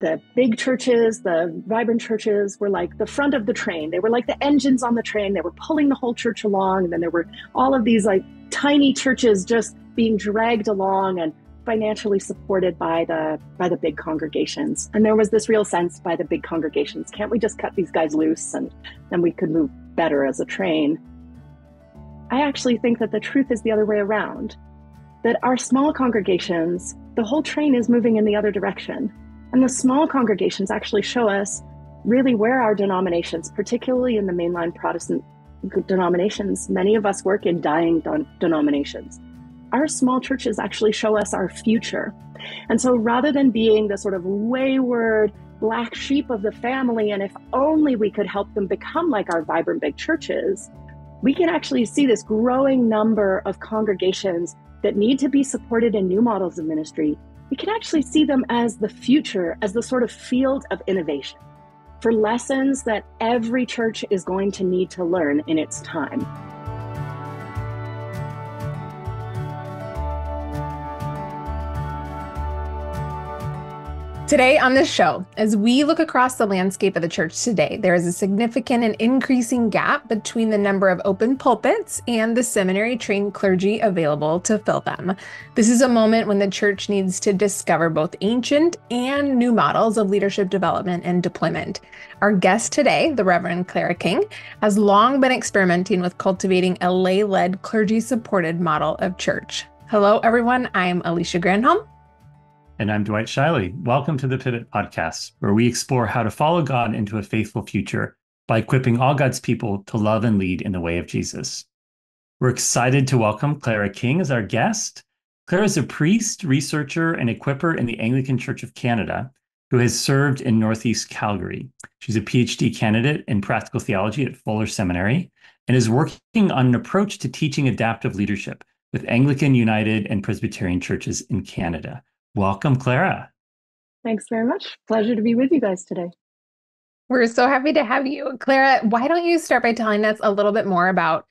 The big churches, the vibrant churches, were like the front of the train. They were like the engines on the train. They were pulling the whole church along. And then there were all of these like tiny churches just being dragged along and financially supported by the big congregations. And there was this real sense by the big congregations, can't we just cut these guys loose and then we could move better as a train? I actually think that the truth is the other way around, that our small congregations, the whole train is moving in the other direction. And the small congregations actually show us really where our denominations, particularly in the mainline Protestant denominations, many of us work in dying denominations. Our small churches actually show us our future. And so rather than being the sort of wayward black sheep of the family, and if only we could help them become like our vibrant big churches, we can actually see this growing number of congregations that need to be supported in new models of ministry. We can actually see them as the future, as the sort of field of innovation for lessons that every church is going to need to learn in its time. Today on this show, as we look across the landscape of the church today, there is a significant and increasing gap between the number of open pulpits and the seminary-trained clergy available to fill them. This is a moment when the church needs to discover both ancient and new models of leadership development and deployment. Our guest today, the Reverend Clara King, has long been experimenting with cultivating a lay-led, clergy-supported model of church. Hello, everyone. I'm Alicia Granholm. And I'm Dwight Zscheile. Welcome to The Pivot Podcast, where we explore how to follow God into a faithful future by equipping all God's people to love and lead in the way of Jesus. We're excited to welcome Clara King as our guest. Clara is a priest, researcher, and equipper in the Anglican Church of Canada, who has served in Northeast Calgary. She's a PhD candidate in practical theology at Fuller Seminary and is working on an approach to teaching adaptive leadership with Anglican United and Presbyterian churches in Canada. Welcome, Clara. Thanks very much. Pleasure to be with you guys today. We're so happy to have you. Clara, why don't you start by telling us a little bit more about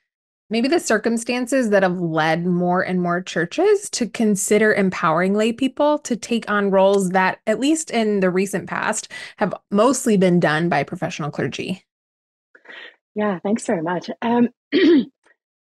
maybe the circumstances that have led more and more churches to consider empowering lay people to take on roles that, at least in the recent past, have mostly been done by professional clergy? Yeah, thanks very much.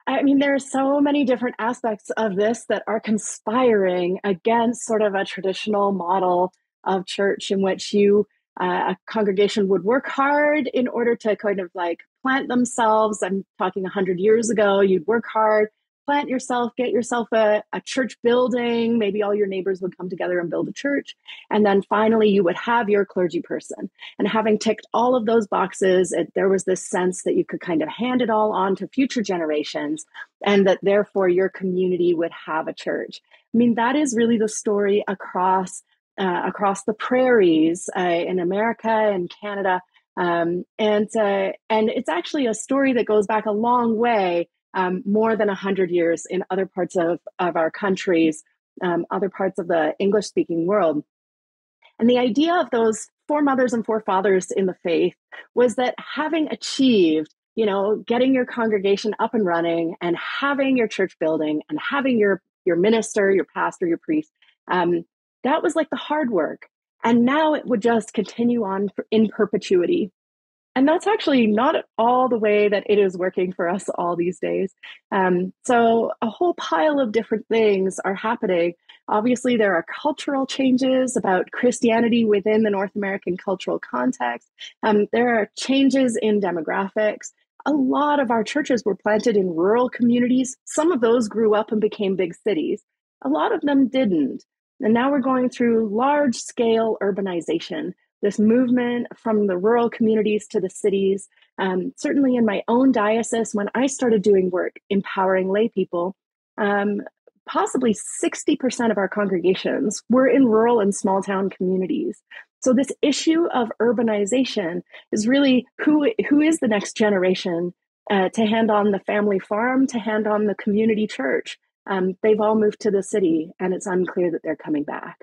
I mean, there are so many different aspects of this that are conspiring against sort of a traditional model of church in which you, a congregation would work hard in order to kind of like plant themselves. I'm talking 100 years ago, you'd work hard, plant yourself, get yourself a church building. Maybe all your neighbors would come together and build a church. And then finally, you would have your clergy person. And having ticked all of those boxes, there was this sense that you could kind of hand it all on to future generations and that therefore your community would have a church. I mean, that is really the story across the prairies in America and Canada. And it's actually a story that goes back a long way. More than 100 years in other parts of our countries, other parts of the English-speaking world. And the idea of those foremothers and forefathers in the faith was that having achieved, you know, getting your congregation up and running and having your church building and having your minister, your pastor, your priest, that was like the hard work. And now it would just continue on in perpetuity. And that's actually not at all the way that it is working for us all these days. So a whole pile of different things are happening. Obviously, there are cultural changes about Christianity within the North American cultural context. There are changes in demographics. A lot of our churches were planted in rural communities. Some of those grew up and became big cities. A lot of them didn't. And now we're going through large-scale urbanization. This movement from the rural communities to the cities. Certainly in my own diocese, when I started doing work empowering lay people, possibly 60% of our congregations were in rural and small town communities. So this issue of urbanization is really who is the next generation to hand on the family farm, to hand on the community church. They've all moved to the city and it's unclear that they're coming back.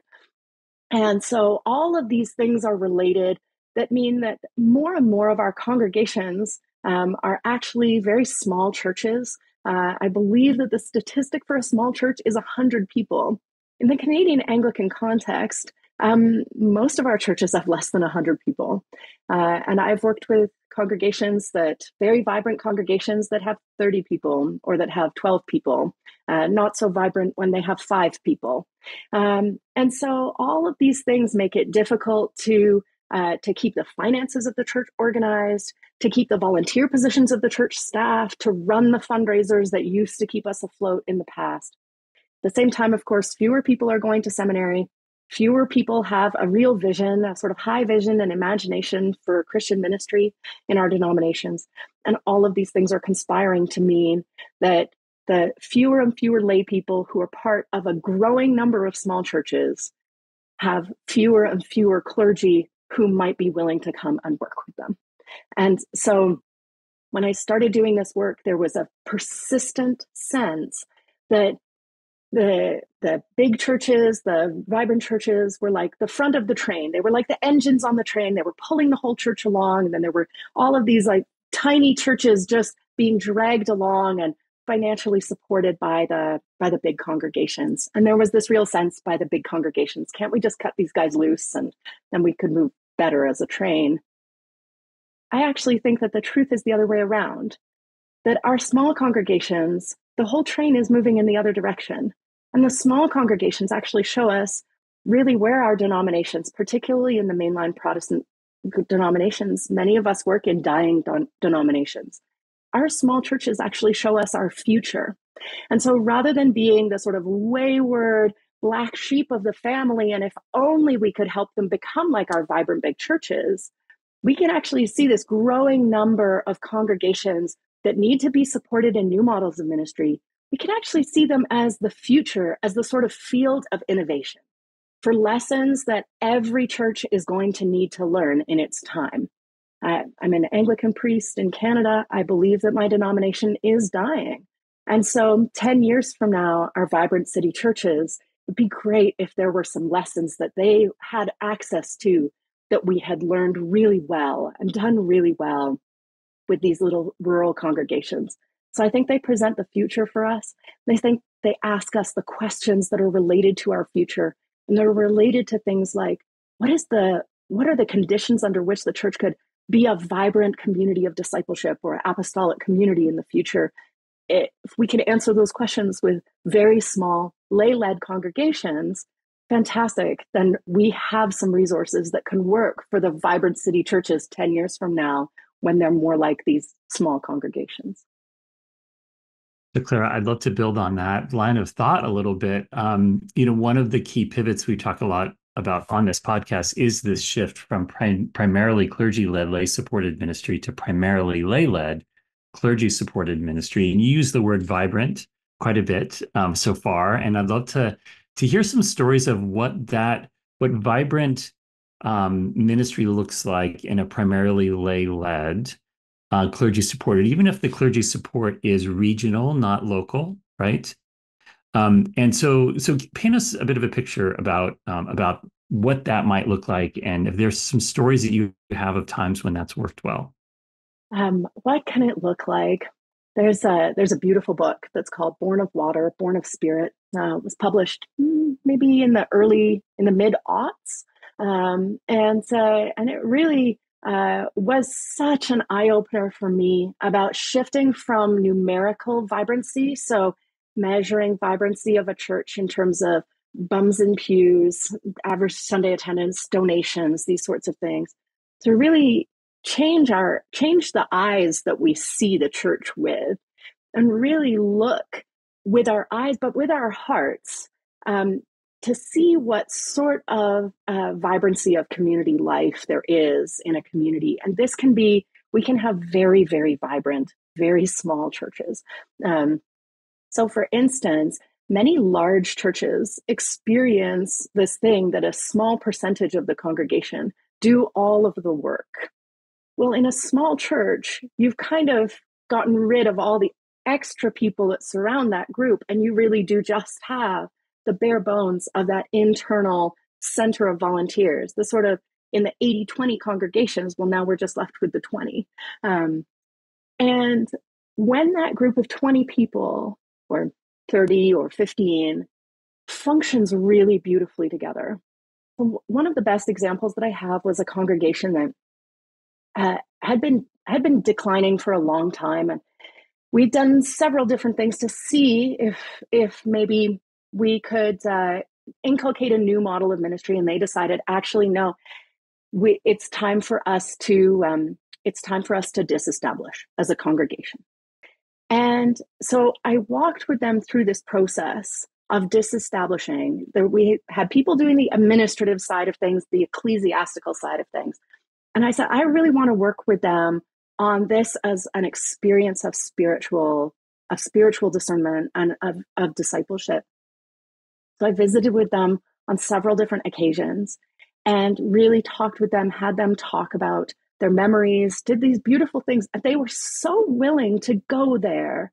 And so all of these things are related that mean that more and more of our congregations are actually very small churches. I believe that the statistic for a small church is 100 people. In the Canadian Anglican context, Most of our churches have less than 100 people. And I've worked with congregations that, very vibrant congregations that have 30 people or that have 12 people, not so vibrant when they have 5 people. And so all of these things make it difficult to keep the finances of the church organized, to keep the volunteer positions of the church staff, to run the fundraisers that used to keep us afloat in the past. At the same time, of course, fewer people are going to seminary. Fewer people have a real vision, a sort of high vision and imagination for Christian ministry in our denominations. And all of these things are conspiring to mean that the fewer and fewer lay people who are part of a growing number of small churches have fewer and fewer clergy who might be willing to come and work with them. And so when I started doing this work, there was a persistent sense that the big churches, the vibrant churches were like the front of the train. They were like the engines on the train. They were pulling the whole church along. And then there were all of these like tiny churches just being dragged along and financially supported by the big congregations. And there was this real sense by the big congregations, can't we just cut these guys loose and then we could move better as a train? I actually think that the truth is the other way around, that our small congregations, the whole train is moving in the other direction. And the small congregations actually show us really where our denominations, particularly in the mainline Protestant denominations, many of us work in dying denominations. Our small churches actually show us our future. And so rather than being the sort of wayward black sheep of the family, and if only we could help them become like our vibrant big churches, we can actually see this growing number of congregations that need to be supported in new models of ministry. We can actually see them as the future, as the sort of field of innovation for lessons that every church is going to need to learn in its time. I'm an Anglican priest in Canada. I believe that my denomination is dying. And so 10 years from now, our vibrant city churches, it'd be great if there were some lessons that they had access to that we had learned really well and done really well with these little rural congregations. So I think they present the future for us. They think they ask us the questions that are related to our future. And they're related to things like, what are the conditions under which the church could be a vibrant community of discipleship or apostolic community in the future? If we can answer those questions with very small lay-led congregations, fantastic. Then we have some resources that can work for the vibrant city churches 10 years from now when they're more like these small congregations. So Clara, I'd love to build on that line of thought a little bit. One of the key pivots we talk a lot about on this podcast is this shift from primarily clergy-led, lay-supported ministry to primarily lay-led, clergy-supported ministry. And you use the word vibrant quite a bit so far. And I'd love to hear some stories of what vibrant ministry looks like in a primarily lay-led, clergy-supported, even if the clergy support is regional, not local, right? And so paint us a bit of a picture about what that might look like, and if there's some stories that you have of times when that's worked well. What can it look like? There's a beautiful book that's called Born of Water, Born of Spirit. It was published maybe in the mid aughts, and it really was such an eye opener for me about shifting from numerical vibrancy. So measuring vibrancy of a church in terms of bums in pews, average Sunday attendance, donations, these sorts of things, to really change the eyes that we see the church with, and really look with our eyes, but with our hearts, to see what sort of vibrancy of community life there is in a community. And this can be, we can have very, very vibrant, very small churches. So for instance, many large churches experience this thing that a small percentage of the congregation do all of the work. Well, in a small church, you've kind of gotten rid of all the extra people that surround that group, and you really do just have the bare bones of that internal center of volunteers, the sort of in the 80-20 congregations, well, now we're just left with the 20. And when that group of 20 people or 30 or 15 functions really beautifully together. One of the best examples that I have was a congregation that had been declining for a long time, and we've done several different things to see if maybe we could inculcate a new model of ministry. And they decided, actually, no, it's time for us to disestablish as a congregation. And so I walked with them through this process of disestablishing. We had people doing the administrative side of things, the ecclesiastical side of things. And I said, I really want to work with them on this as an experience of spiritual discernment and of discipleship. So I visited with them on several different occasions and really talked with them, had them talk about their memories, did these beautiful things. And they were so willing to go there.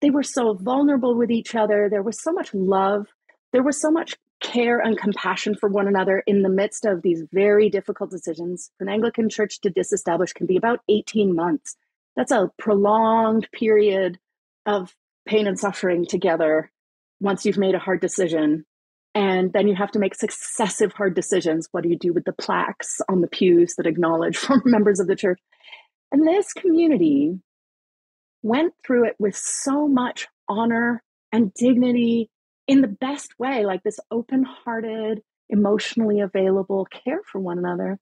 They were so vulnerable with each other. There was so much love. There was so much care and compassion for one another in the midst of these very difficult decisions. An Anglican church to disestablish can be about 18 months. That's a prolonged period of pain and suffering together once you've made a hard decision. And then you have to make successive hard decisions. What do you do with the plaques on the pews that acknowledge former members of the church? And this community went through it with so much honor and dignity in the best way, like this open-hearted, emotionally available care for one another.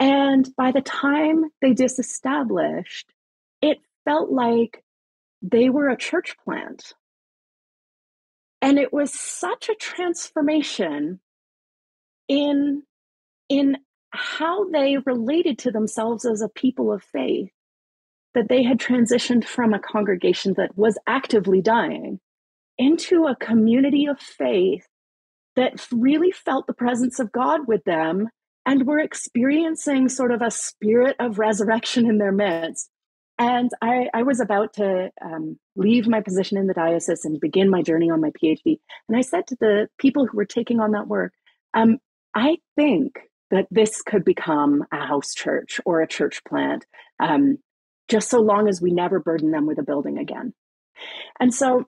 And by the time they disestablished, it felt like they were a church plant. And it was such a transformation in how they related to themselves as a people of faith, that they had transitioned from a congregation that was actively dying into a community of faith that really felt the presence of God with them and were experiencing sort of a spirit of resurrection in their midst. And I was about to leave my position in the diocese and begin my journey on my PhD. And I said to the people who were taking on that work, I think that this could become a house church or a church plant, just so long as we never burden them with a building again. And so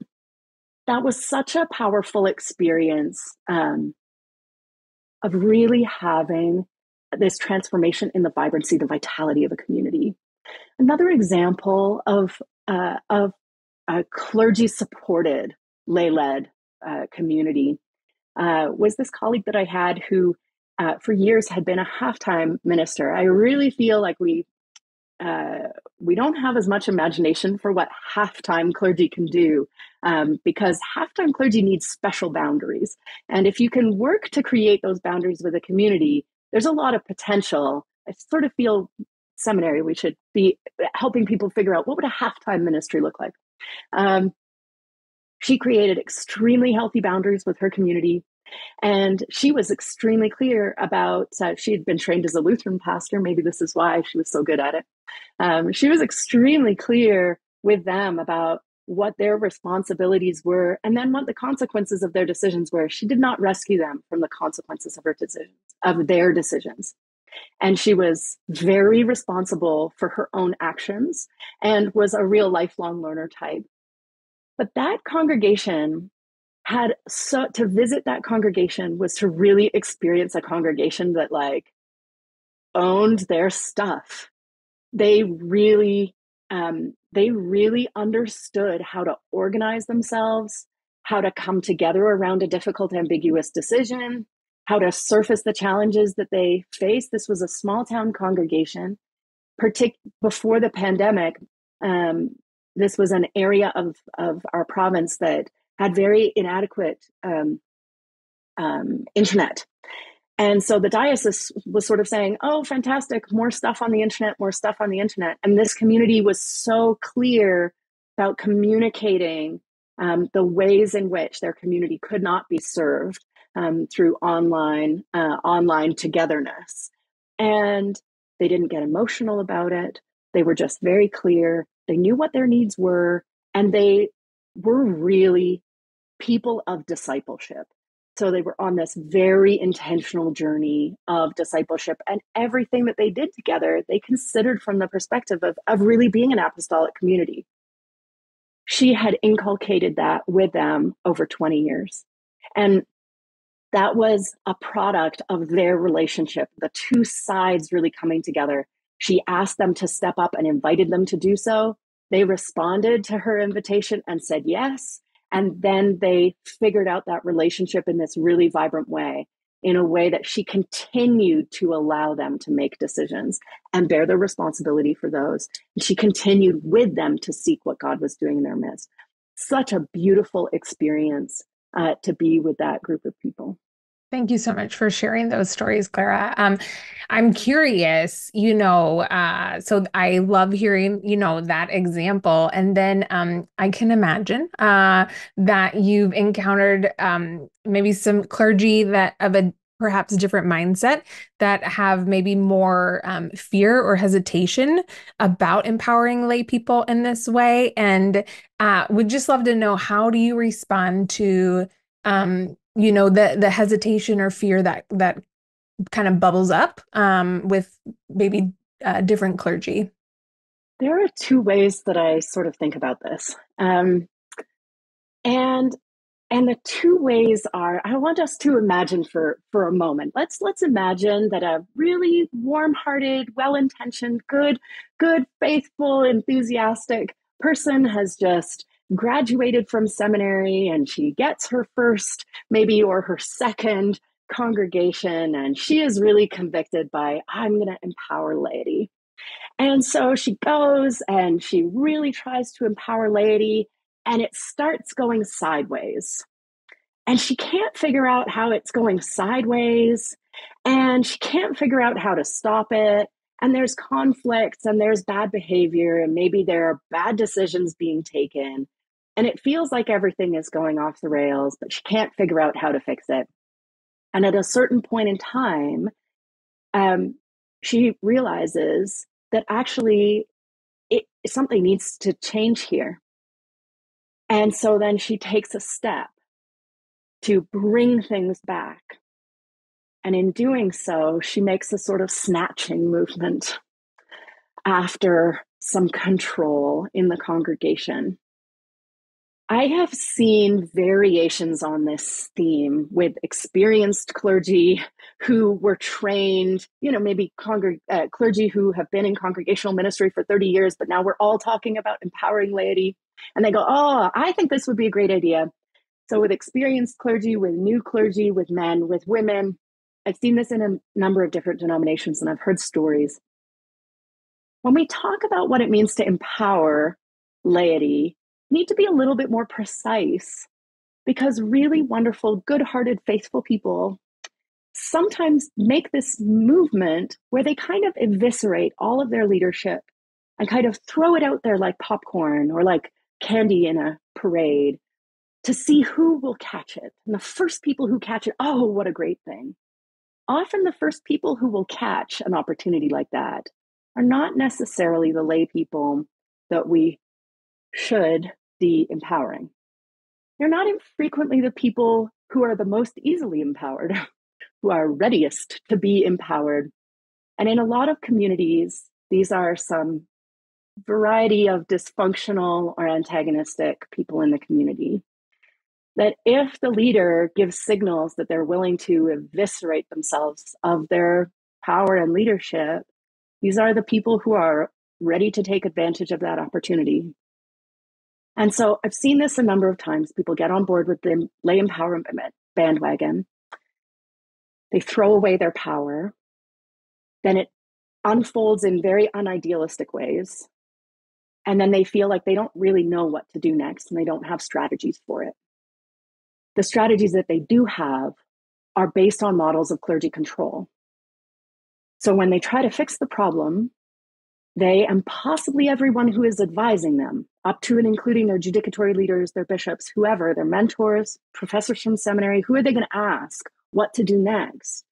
that was such a powerful experience of really having this transformation in the vibrancy, the vitality of a community. Another example of a clergy-supported, lay-led community was this colleague that I had who, for years, had been a half-time minister. I really feel like we don't have as much imagination for what half-time clergy can do, because half-time clergy needs special boundaries. And if you can work to create those boundaries with a community, there's a lot of potential. I sort of feel seminary, we should be helping people figure out what would a half-time ministry look like. She created extremely healthy boundaries with her community, and she was extremely clear about, she had been trained as a Lutheran pastor, maybe this is why she was so good at it. She was extremely clear with them about what their responsibilities were and then what the consequences of their decisions were. She did not rescue them from the consequences of their decisions. And she was very responsible for her own actions and was a real lifelong learner type. But that congregation to visit that congregation was to really experience a congregation that like owned their stuff. They really understood how to organize themselves, how to come together around a difficult, ambiguous decision, how to surface the challenges that they faced. This was a small town congregation. Before the pandemic, this was an area of our province that had very inadequate internet. And so the diocese was sort of saying, oh, fantastic, more stuff on the internet. And this community was so clear about communicating the ways in which their community could not be served through online togetherness. And they didn't get emotional about it. They were just very clear. They knew what their needs were, and they were really people of discipleship. So they were on this very intentional journey of discipleship, and everything that they did together, they considered from the perspective of really being an apostolic community. She had inculcated that with them over 20 years. And that was a product of their relationship, the two sides really coming together. She asked them to step up and invited them to do so. They responded to her invitation and said yes. And then they figured out that relationship in this really vibrant way, in a way that she continued to allow them to make decisions and bear the responsibility for those. And she continued with them to seek what God was doing in their midst. Such a beautiful experience to be with that group of people. Thank you so much for sharing those stories, Clara. I'm curious, so I love hearing, that example. And then I can imagine that you've encountered maybe some clergy that of a perhaps different mindset that have maybe more fear or hesitation about empowering lay people in this way. And would just love to know, how do you respond to the hesitation or fear that kind of bubbles up with maybe different clergy? There are two ways that I sort of think about this. And the two ways are, I want us to imagine for a moment. Let's imagine that a really warm-hearted, well-intentioned, good, faithful, enthusiastic person has just graduated from seminary, and she gets her first maybe or her second congregation, and she is really convicted by, I'm going to empower laity. And so she goes and she really tries to empower laity, and it starts going sideways. And she can't figure out how it's going sideways, and she can't figure out how to stop it. And there's conflicts, and there's bad behavior, and maybe there are bad decisions being taken. And it feels like everything is going off the rails, but she can't figure out how to fix it. And at a certain point in time, she realizes that actually something needs to change here. And so then she takes a step to bring things back. And in doing so, she makes a sort of snatching movement after some control in the congregation. I have seen variations on this theme with experienced clergy who were trained, maybe clergy who have been in congregational ministry for 30 years, but now we're all talking about empowering laity. And they go, oh, I think this would be a great idea. So with experienced clergy, with new clergy, with men, with women, I've seen this in a number of different denominations, and I've heard stories. When we talk about what it means to empower laity, we need to be a little bit more precise, because really wonderful, good-hearted, faithful people sometimes make this movement where they kind of eviscerate all of their leadership and kind of throw it out there like popcorn or like candy in a parade to see who will catch it. And the first people who catch it, oh, what a great thing. Often the first people who will catch an opportunity like that are not necessarily the lay people that we should be empowering. They're not infrequently the people who are the most easily empowered, who are readiest to be empowered. And in a lot of communities, these are some variety of dysfunctional or antagonistic people in the community, that if the leader gives signals that they're willing to eviscerate themselves of their power and leadership, these are the people who are ready to take advantage of that opportunity. And so I've seen this a number of times. People get on board with the lay empowerment bandwagon. They throw away their power. Then it unfolds in very unidealistic ways. And then they feel like they don't really know what to do next, and they don't have strategies for it. The strategies that they do have are based on models of clergy control. So when they try to fix the problem, they and possibly everyone who is advising them, up to and including their judicatory leaders, their bishops, whoever, their mentors, professors from seminary, who are they going to ask what to do next?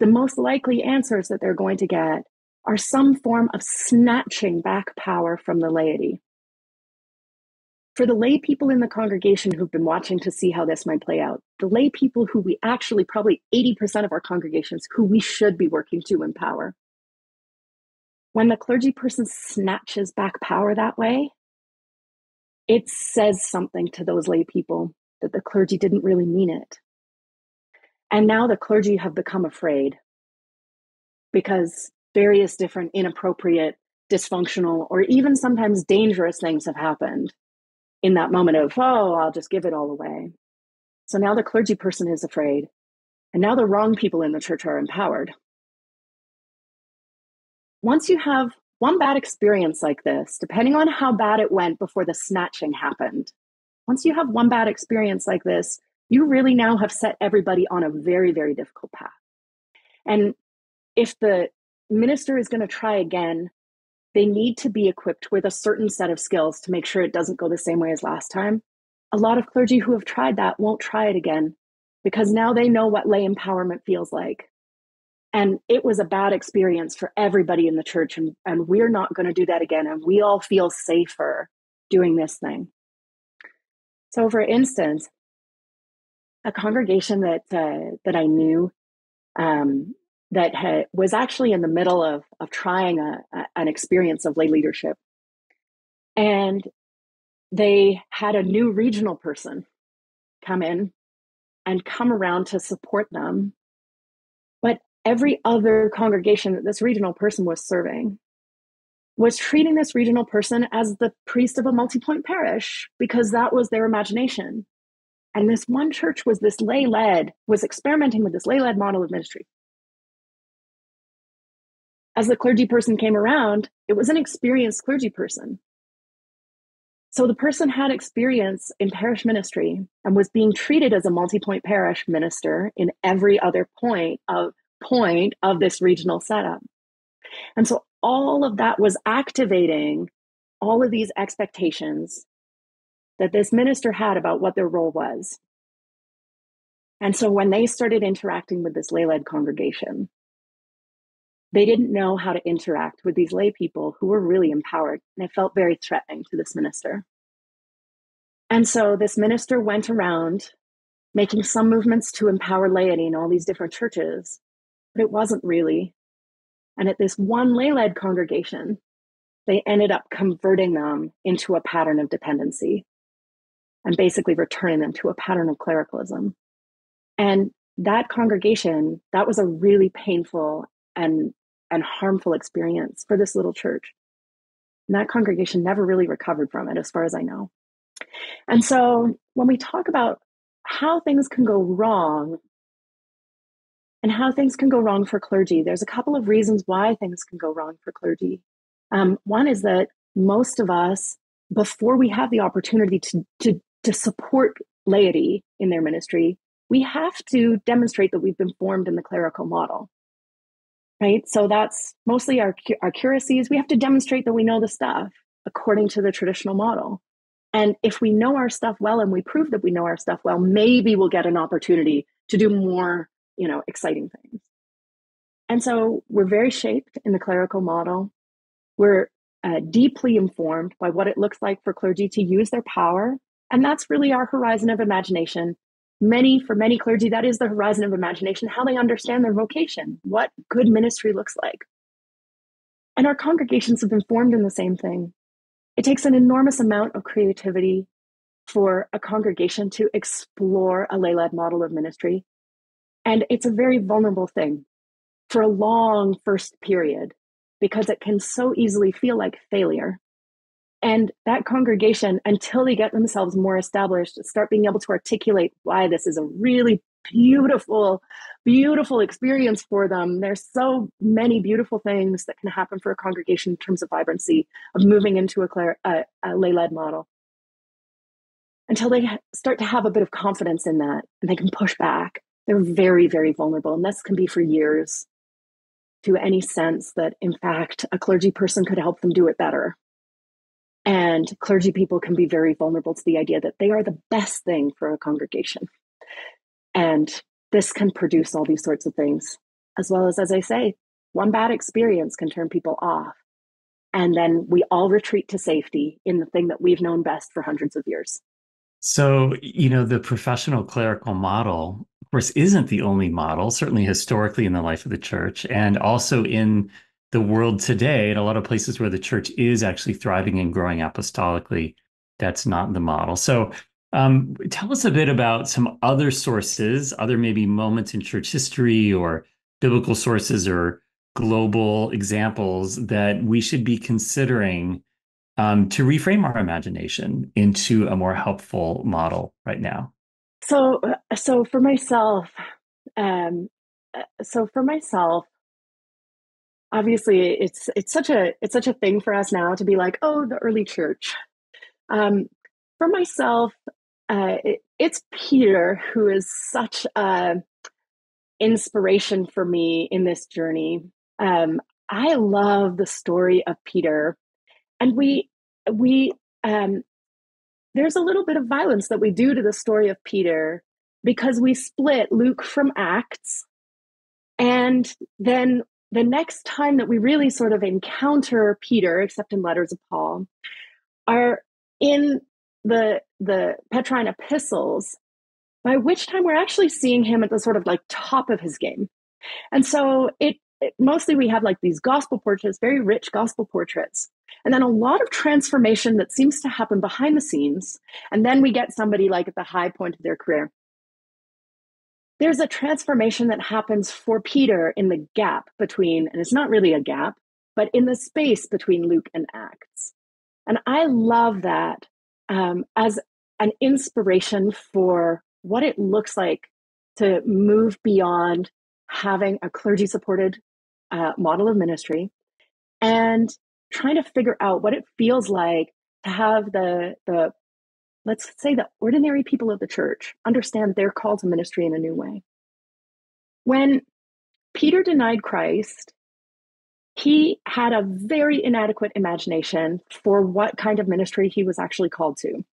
The most likely answers that they're going to get are some form of snatching back power from the laity. For the lay people in the congregation who've been watching to see how this might play out, the lay people who we actually, probably 80% of our congregations, who we should be working to empower. When the clergy person snatches back power that way, it says something to those lay people that the clergy didn't really mean it. And now the clergy have become afraid because various different inappropriate, dysfunctional, or even sometimes dangerous things have happened in that moment of, oh, I'll just give it all away. So now the clergy person is afraid. And now the wrong people in the church are empowered. Once you have one bad experience like this, depending on how bad it went before the snatching happened, once you have one bad experience like this, you really now have set everybody on a very, very difficult path. And if the minister is going to try again, they need to be equipped with a certain set of skills to make sure it doesn't go the same way as last time. A lot of clergy who have tried that won't try it again because now they know what lay empowerment feels like. And it was a bad experience for everybody in the church, and we're not going to do that again. And we all feel safer doing this thing. So for instance, a congregation that I knew that was actually in the middle of trying an experience of lay leadership. And they had a new regional person come in and come around to support them. But every other congregation that this regional person was serving was treating this regional person as the priest of a multi-point parish because that was their imagination. And this one church was this lay-led, was experimenting with this lay-led model of ministry. As the clergy person came around, it was an experienced clergy person. So the person had experience in parish ministry and was being treated as a multi-point parish minister in every other point of this regional setup. And so all of that was activating all of these expectations that this minister had about what their role was. And so when they started interacting with this lay-led congregation, they didn't know how to interact with these lay people who were really empowered, and it felt very threatening to this minister. And so this minister went around making some movements to empower laity in all these different churches, but it wasn't really. And at this one lay-led congregation, they ended up converting them into a pattern of dependency and basically returning them to a pattern of clericalism. And that congregation, that was a really painful and harmful experience for this little church. And that congregation never really recovered from it, as far as I know. And so when we talk about how things can go wrong and how things can go wrong for clergy, there's a couple of reasons why things can go wrong for clergy. One is that most of us, before we have the opportunity to support laity in their ministry, we have to demonstrate that we've been formed in the clerical model. Right? So that's mostly our curacies. We have to demonstrate that we know the stuff according to the traditional model. And if we know our stuff well and we prove that we know our stuff well, maybe we'll get an opportunity to do more, exciting things. And so we're very shaped in the clerical model. We're deeply informed by what it looks like for clergy to use their power. And that's really our horizon of imagination. For many clergy, that is the horizon of imagination, how they understand their vocation, what good ministry looks like. And our congregations have been formed in the same thing. It takes an enormous amount of creativity for a congregation to explore a lay-led model of ministry. And it's a very vulnerable thing for a long first period, because it can so easily feel like failure. And that congregation, until they get themselves more established, start being able to articulate why this is a really beautiful, beautiful experience for them. There's so many beautiful things that can happen for a congregation in terms of vibrancy, of moving into a lay-led model. Until they start to have a bit of confidence in that, and they can push back. They're very, very vulnerable. And this can be for years, to any sense that, in fact, a clergy person could help them do it better. And clergy people can be very vulnerable to the idea that they are the best thing for a congregation. And this can produce all these sorts of things, as well as I say, one bad experience can turn people off. And then we all retreat to safety in the thing that we've known best for hundreds of years. So, the professional clerical model, of course, isn't the only model, certainly historically in the life of the church, and also in the world today, in a lot of places where the church is actually thriving and growing apostolically, that's not the model. So Tell us a bit about some other sources, other maybe moments in church history or biblical sources or global examples that we should be considering to reframe our imagination into a more helpful model right now. So for myself, obviously it's such a thing for us now to be like, oh, the early church. For myself, it's Peter who is such an inspiration for me in this journey. I love the story of Peter, and we there's a little bit of violence that we do to the story of Peter because we split Luke from Acts, and then the next time that we really sort of encounter Peter, except in letters of Paul, are in the Petrine epistles, by which time we're actually seeing him at the sort of like top of his game. And so it mostly we have like these gospel portraits, very rich gospel portraits, and then a lot of transformation that seems to happen behind the scenes. And then we get somebody like at the high point of their career. There's a transformation that happens for Peter in the gap between, and it's not really a gap, but in the space between Luke and Acts. And I love that as an inspiration for what it looks like to move beyond having a clergy-supported model of ministry and trying to figure out what it feels like to have the let's say the ordinary people of the church understand their call to ministry in a new way. When Peter denied Christ, he had a very inadequate imagination for what kind of ministry he was actually called to.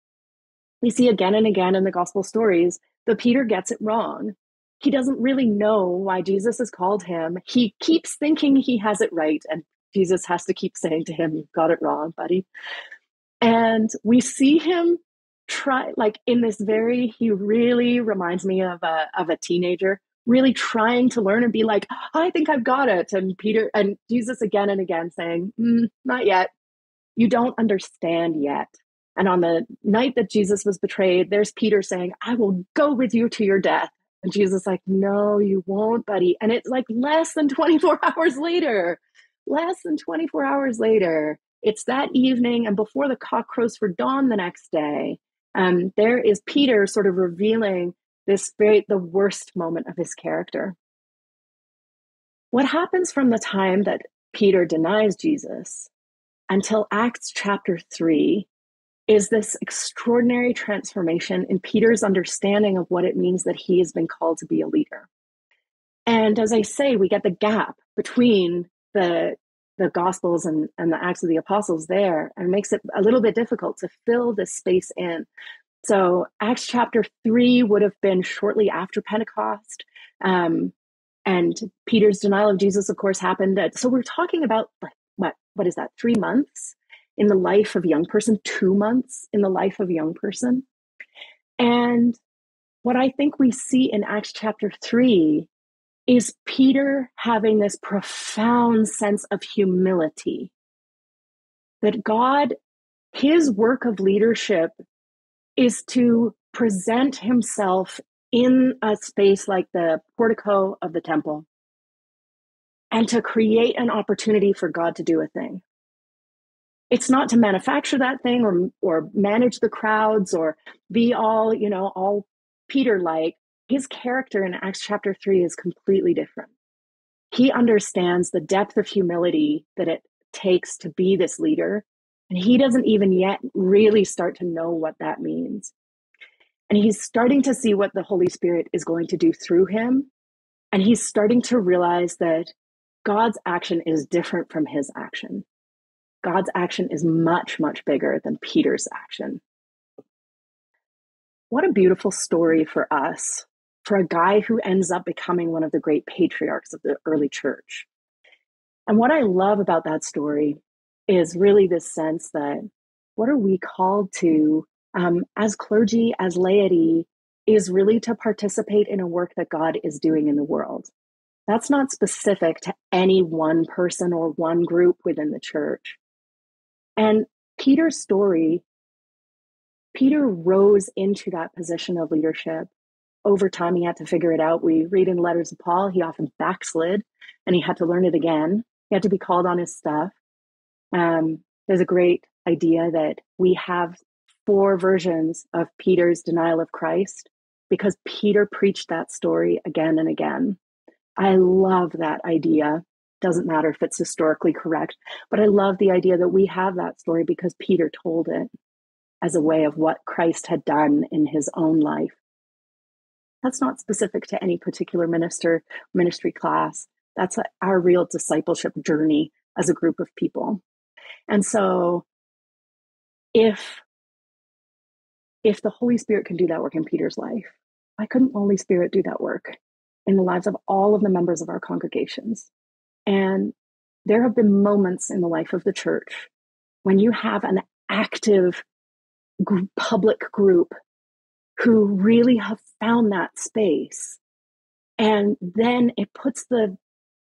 We see again and again in the gospel stories that Peter gets it wrong. He doesn't really know why Jesus has called him. He keeps thinking he has it right, and Jesus has to keep saying to him, "You've got it wrong, buddy." And we see him try, like in this very, he really reminds me of a teenager really trying to learn and be like, I think I've got it. And Peter and Jesus again and again saying, not yet. You don't understand yet. And on the night that Jesus was betrayed, there's Peter saying, I will go with you to your death. And Jesus like, no, you won't, buddy. And it's like less than 24 hours later. It's that evening. And before the cock crows for dawn the next day, there is Peter sort of revealing this very, the worst moment of his character. What happens from the time that Peter denies Jesus until Acts chapter 3 is this extraordinary transformation in Peter's understanding of what it means that he has been called to be a leader. And as I say, we get the gap between the Gospels and the Acts of the Apostles there, and makes it a little bit difficult to fill this space in. So Acts chapter 3 would have been shortly after Pentecost. And Peter's denial of Jesus, of course, happened. So we're talking about, like, what is that, 3 months in the life of a young person, 2 months in the life of a young person. And what I think we see in Acts chapter 3 is Peter having this profound sense of humility, that God, his work of leadership is to present himself in a space like the portico of the temple and to create an opportunity for God to do a thing. It's not to manufacture that thing or manage the crowds or be all, all Peter-like. His character in Acts chapter 3 is completely different. He understands the depth of humility that it takes to be this leader. And he doesn't even yet really start to know what that means. And he's starting to see what the Holy Spirit is going to do through him. And he's starting to realize that God's action is different from his action. God's action is much, much bigger than Peter's action. What a beautiful story for us, for a guy who ends up becoming one of the great patriarchs of the early church. And what I love about that story is really this sense that what are we called to as clergy, as laity, is really to participate in a work that God is doing in the world. That's not specific to any one person or one group within the church. And Peter's story Peter rose into that position of leadership. Over time, he had to figure it out. We read in letters of Paul, he often backslid and he had to learn it again. He had to be called on his stuff. There's a great idea that we have 4 versions of Peter's denial of Christ because Peter preached that story again and again. I love that idea. Doesn't matter if it's historically correct, but I love the idea that we have that story because Peter told it as a way of what Christ had done in his own life. That's not specific to any particular ministry class. That's our real discipleship journey as a group of people. And so if the Holy Spirit can do that work in Peter's life, why couldn't the Holy Spirit do that work in the lives of all of the members of our congregations? And there have been moments in the life of the church when you have an active public group who really have found that space. And then it puts the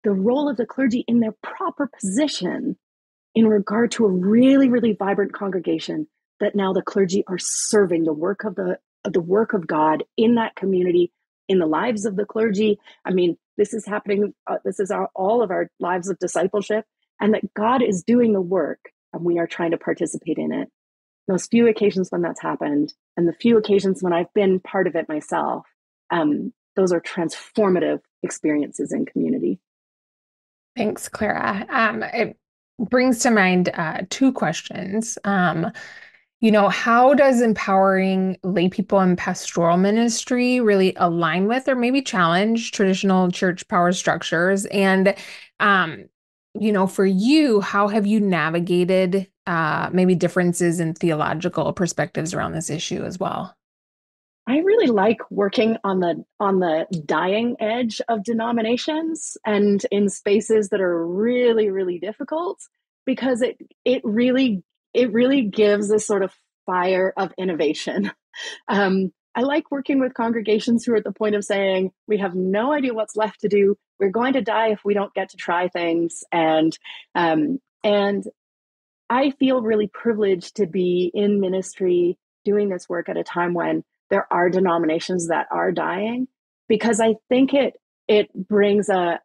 role of the clergy in their proper position in regard to a really, really vibrant congregation that now the clergy are serving the work of the work of God in that community, in the lives of the clergy. I mean, this is happening. This is all of our lives of discipleship, and that God is doing the work and we are trying to participate in it. Those few occasions when that's happened and the few occasions when I've been part of it myself, those are transformative experiences in community. Thanks, Clara. It brings to mind 2 questions. How does empowering lay people in pastoral ministry really align with or maybe challenge traditional church power structures? And, for you, how have you navigated maybe differences in theological perspectives around this issue as well? I really like working on the dying edge of denominations and in spaces that are really, really difficult, because it really gives a sort of fire of innovation. I like working with congregations who are at the point of saying, we have no idea what's left to do. We're going to die if we don't get to try things. And I feel really privileged to be in ministry doing this work at a time when there are denominations that are dying, because I think it brings a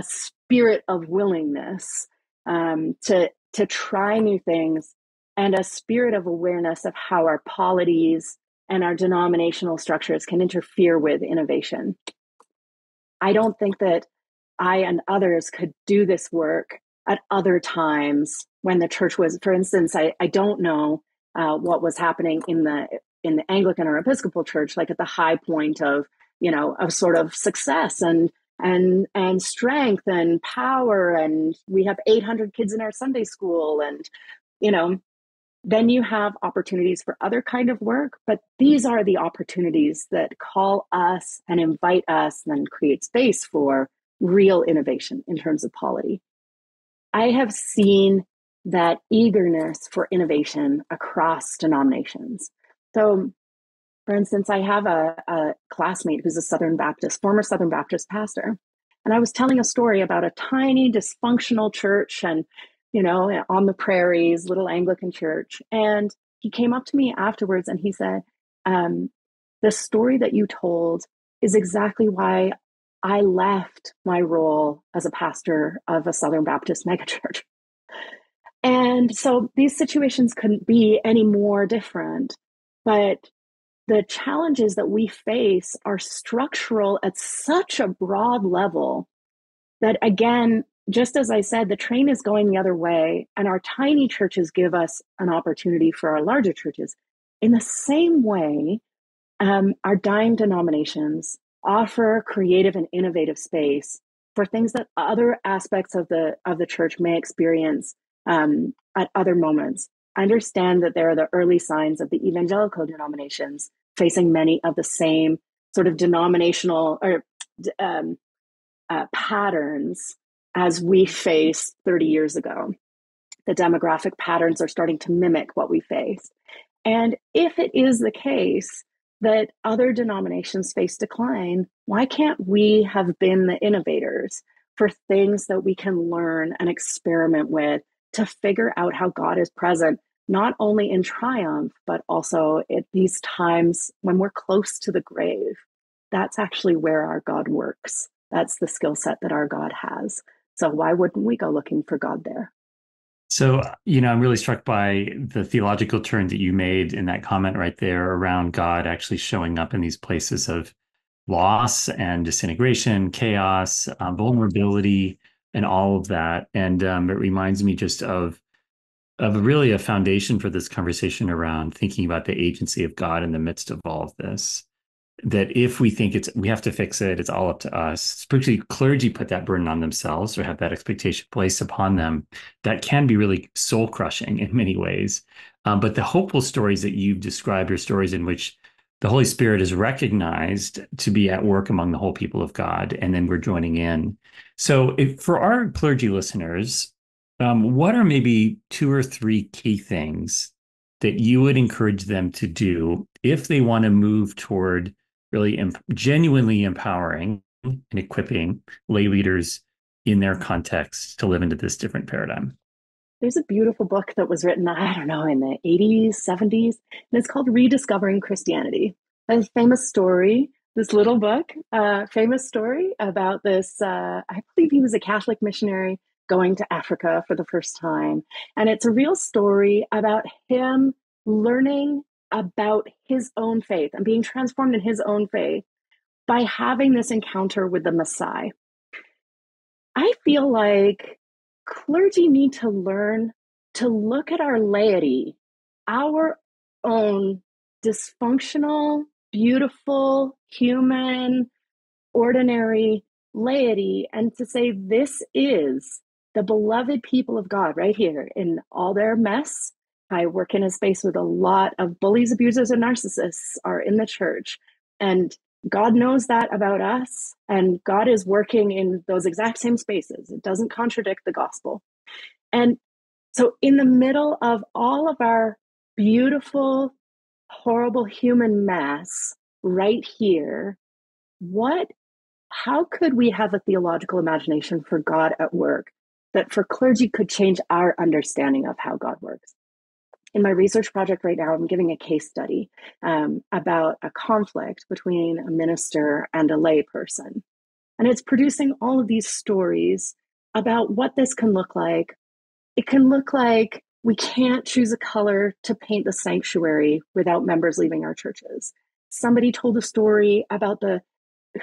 spirit of willingness to try new things, and a spirit of awareness of how our polities and our denominational structures can interfere with innovation. I don't think that I and others could do this work at other times when the church was, for instance, I don't know what was happening in the Anglican or Episcopal church, like at the high point of sort of success and strength and power, and we have 800 kids in our Sunday school, and then you have opportunities for other kind of work. But these are the opportunities that call us and invite us and create space for real innovation in terms of polity. I have seen that eagerness for innovation across denominations. So, for instance, I have a classmate who's a former Southern Baptist pastor. And I was telling a story about a tiny dysfunctional church and, on the prairies, little Anglican church. And he came up to me afterwards and he said, the story that you told is exactly why I left my role as a pastor of a Southern Baptist megachurch. And so these situations couldn't be any more different. But the challenges that we face are structural at such a broad level that, again, just as I said, the train is going the other way, and our tiny churches give us an opportunity for our larger churches. In the same way, our dying denominations offer creative and innovative space for things that other aspects of the church may experience at other moments. I understand that there are the early signs of the evangelical denominations facing many of the same sort of denominational or patterns as we faced 30 years ago. The demographic patterns are starting to mimic what we face. And if it is the case that other denominations face decline, why can't we have been the innovators for things that we can learn and experiment with to figure out how God is present not only in triumph, but also at these times when we're close to the grave. That's actually where our God works. That's the skill set that our God has. So why wouldn't we go looking for God there? So, you know, I'm really struck by the theological turn that you made in that comment right there around God actually showing up in these places of loss and disintegration, chaos, vulnerability, and all of that. And it reminds me just of really a foundation for this conversation around thinking about the agency of God in the midst of all of this. That if we think we have to fix it, it's all up to us, especially clergy put that burden on themselves or have that expectation placed upon them, that can be really soul crushing in many ways. But the hopeful stories that you've described are stories in which the Holy Spirit is recognized to be at work among the whole people of God, and then we're joining in. So for our clergy listeners, what are maybe 2 or 3 key things that you would encourage them to do if they want to move toward really genuinely empowering and equipping lay leaders in their context to live into this different paradigm? There's a beautiful book that was written, I don't know, in the 80s, 70s, and it's called Rediscovering Christianity. A famous story, this little book, famous story about this, I believe he was a Catholic missionary going to Africa for the first time. And it's a real story about him learning about his own faith and being transformed in his own faith by having this encounter with the Messiah. I feel like clergy need to learn to look at our laity, our own dysfunctional, beautiful, human, ordinary laity, and to say, this is the beloved people of God right here in all their mess. I work in a space with a lot of bullies, abusers, and narcissists are in the church. And God knows that about us. And God is working in those exact same spaces. It doesn't contradict the gospel. And so in the middle of all of our beautiful, horrible human mess right here, how could we have a theological imagination for God at work that for clergy could change our understanding of how God works? In my research project right now, I'm giving a case study about a conflict between a minister and a lay person. And it's producing all of these stories about what this can look like. It can look like we can't choose a color to paint the sanctuary without members leaving our churches. Somebody told a story about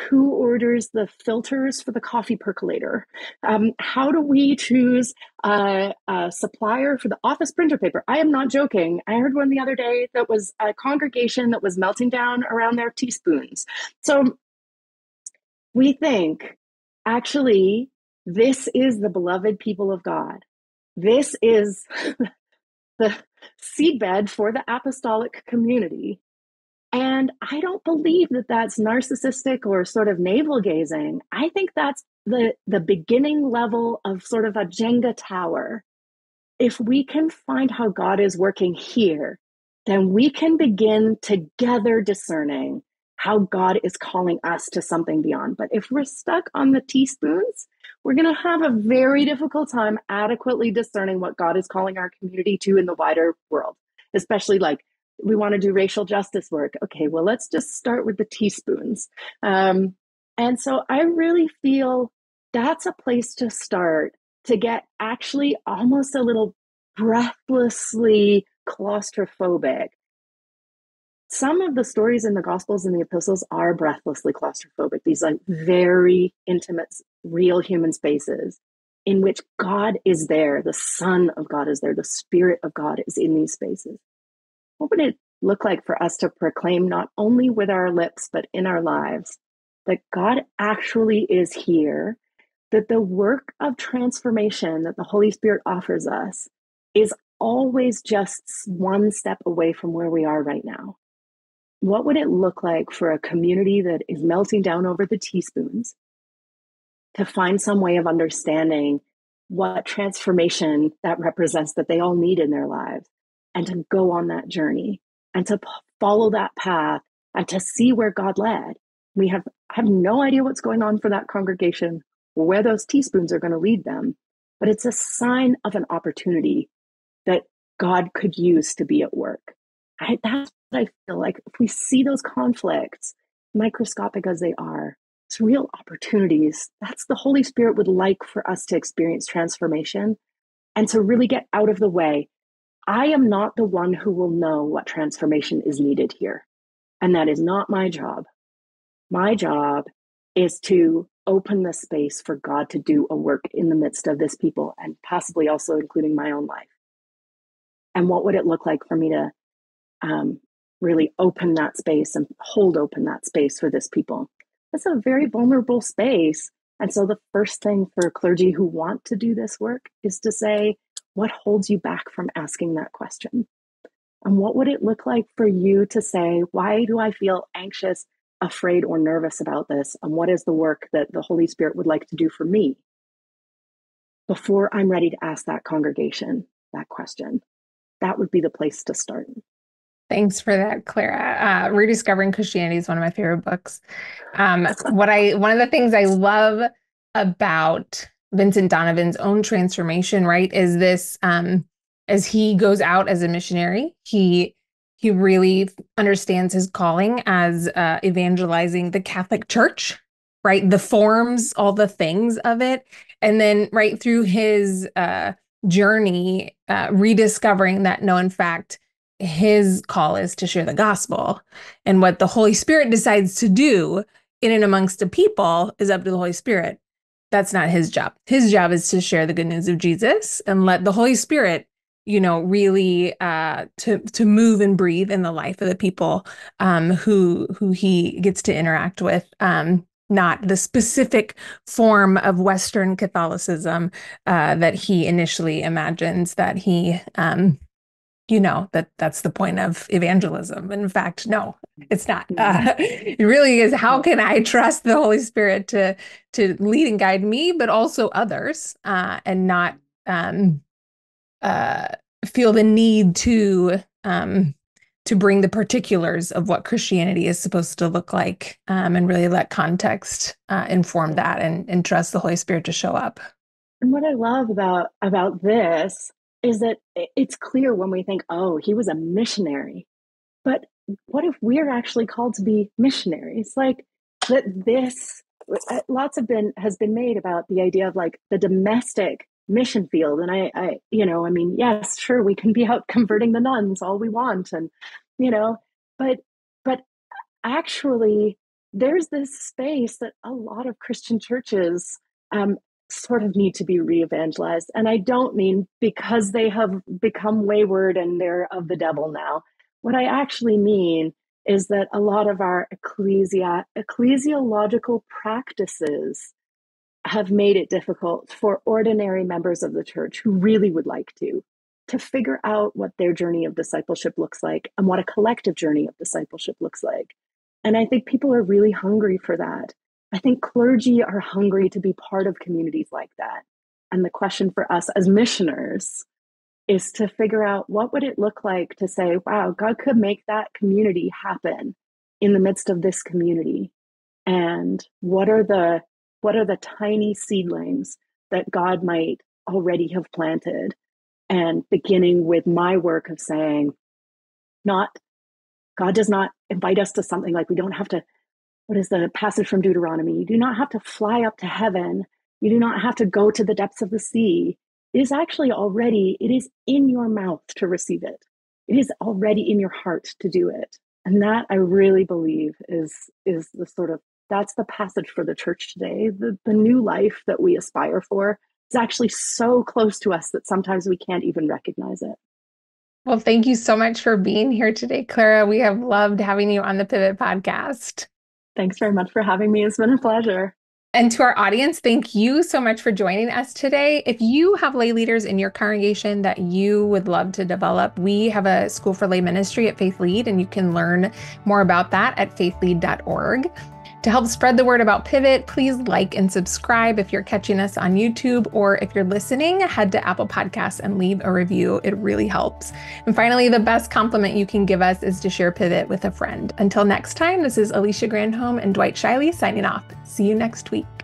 who orders the filters for the coffee percolator? How do we choose a supplier for the office printer paper? I am not joking. I heard one the other day that was a congregation that was melting down around their teaspoons. So we think, actually, this is the beloved people of God. This is the seedbed for the apostolic community. And I don't believe that that's narcissistic or sort of navel gazing. I think that's the beginning level of sort of a Jenga tower. If we can find how God is working here, then we can begin together discerning how God is calling us to something beyond. But if we're stuck on the teaspoons, we're going to have a very difficult time adequately discerning what God is calling our community to in the wider world, especially we want to do racial justice work. Okay, well, let's just start with the teaspoons. And so I really feel that's a place to start, to get actually almost a little breathlessly claustrophobic. Some of the stories in the Gospels and the Epistles are breathlessly claustrophobic. These are very intimate, real human spaces in which God is there. The Son of God is there. The Spirit of God is in these spaces. What would it look like for us to proclaim, not only with our lips, but in our lives, that God actually is here, that the work of transformation that the Holy Spirit offers us is always just one step away from where we are right now? What would it look like for a community that is melting down over the teaspoons to find some way of understanding what transformation that represents that they all need in their lives? And to go on that journey and to follow that path and to see where God led. We have no idea what's going on for that congregation, where those teaspoons are going to lead them, but it's a sign of an opportunity that God could use to be at work. That's what I feel like. If we see those conflicts, microscopic as they are, it's real opportunities. That's the Holy Spirit would like for us to experience transformation and to really get out of the way. I am not the one who will know what transformation is needed here. And that is not my job. My job is to open the space for God to do a work in the midst of this people and possibly also including my own life. And what would it look like for me to really open that space and hold open that space for this people? That's a very vulnerable space. And so the first thing for clergy who want to do this work is to say, what holds you back from asking that question? And what would it look like for you to say, why do I feel anxious, afraid, or nervous about this? And what is the work that the Holy Spirit would like to do for me before I'm ready to ask that congregation that question? That would be the place to start. Thanks for that, Clara. Rediscovering Christianity is one of my favorite books. One of the things I love about Vincent Donovan's own transformation, right, is this, as he goes out as a missionary, he really understands his calling as evangelizing the Catholic Church, right? The forms, all the things of it. And then right through his journey, rediscovering that, no, in fact, his call is to share the gospel, and what the Holy Spirit decides to do in and amongst the people is up to the Holy Spirit. That's not his job. His job is to share the good news of Jesus and let the Holy Spirit, really to move and breathe in the life of the people who he gets to interact with, not the specific form of Western Catholicism that he initially imagines that he, that's the point of evangelism. In fact, no, it's not. It really is. How can I trust the Holy Spirit to lead and guide me, but also others, and not feel the need to bring the particulars of what Christianity is supposed to look like, and really let context inform that, and trust the Holy Spirit to show up. And what I love about this is that it's clear when we think, oh, he was a missionary. But what if we're actually called to be missionaries? Like that this, lots have been, has been made about the idea of like the domestic mission field. And I mean, yes, sure, we can be out converting the nuns all we want. And, but actually there's this space that a lot of Christian churches sort of need to be re-evangelized. And I don't mean because they have become wayward and they're of the devil now. What I actually mean is that a lot of our ecclesiological practices have made it difficult for ordinary members of the church who really would like to figure out what their journey of discipleship looks like and what a collective journey of discipleship looks like. And I think people are really hungry for that. I think clergy are hungry to be part of communities like that. And the question for us as missioners is to figure out what would it look like to say, wow, God could make that community happen in the midst of this community. And what are the tiny seedlings that God might already have planted? And beginning with my work of saying, God does not invite us to something like we don't have to. What is the passage from Deuteronomy? You do not have to fly up to heaven. You do not have to go to the depths of the sea. It is in your mouth to receive it. It is already in your heart to do it. And that I really believe is the sort of, that's the passage for the church today. The new life that we aspire for is actually so close to us that sometimes we can't even recognize it. Well, thank you so much for being here today, Clara. We have loved having you on the Pivot Podcast. Thanks very much for having me. It's been a pleasure. And to our audience, thank you so much for joining us today. If you have lay leaders in your congregation that you would love to develop, we have a School for Lay Ministry at FaithLead, and you can learn more about that at faithlead.org. To help spread the word about Pivot, please like and subscribe if you're catching us on YouTube, or if you're listening, head to Apple Podcasts and leave a review. It really helps. And finally, the best compliment you can give us is to share Pivot with a friend. Until next time, this is Alicia Granholm and Dwight Zscheile signing off. See you next week.